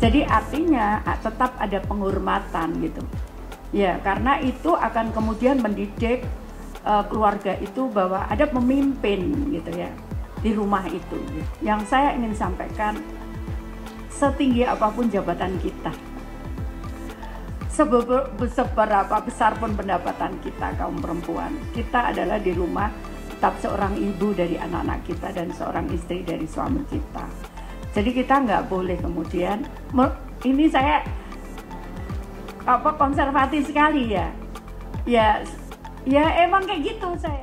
Jadi artinya tetap ada penghormatan gitu ya, karena itu akan kemudian mendidik keluarga itu bahwa ada pemimpin gitu ya di rumah itu gitu. Yang saya ingin sampaikan, setinggi apapun jabatan kita, seberapa besar pun pendapatan kita kaum perempuan, kita adalah di rumah tetap seorang ibu dari anak-anak kita dan seorang istri dari suami kita. Jadi kita nggak boleh kemudian, ini saya konservatif sekali ya. Ya emang kayak gitu saya.